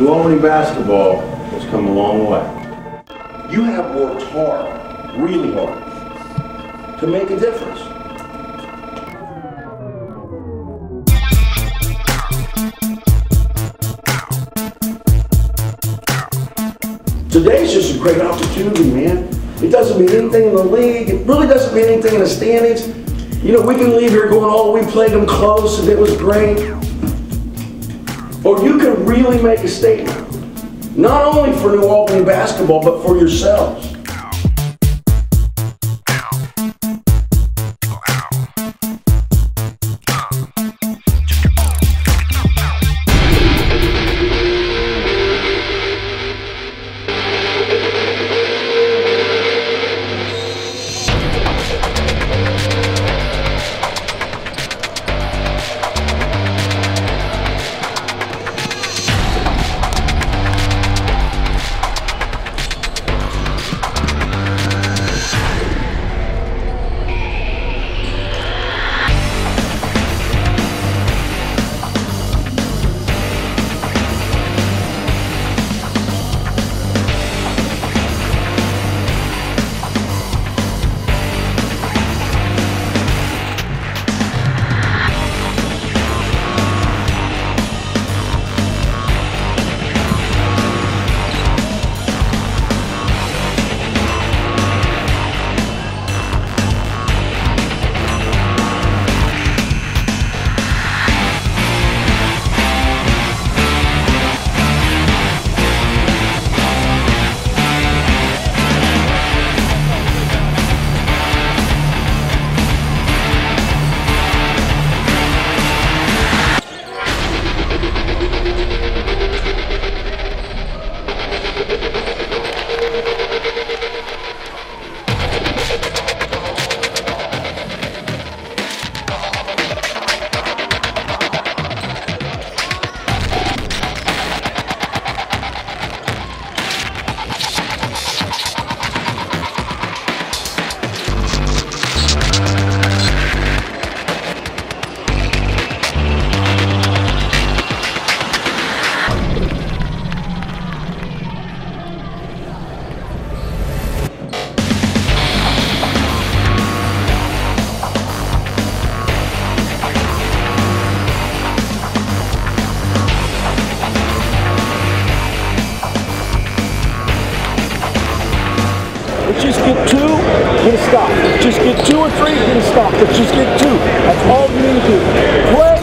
New Albany basketball has come a long way. You have worked hard, really hard, to make a difference. Today's just a great opportunity, man. It doesn't mean anything in the league. It really doesn't mean anything in the standings. You know, we can leave here going, oh, we played them close and it was great. Or you can really make a statement, not only for New Albany basketball, but for yourselves. Just get two or three, you're gonna stop. But just get two. That's all you need to do. Play.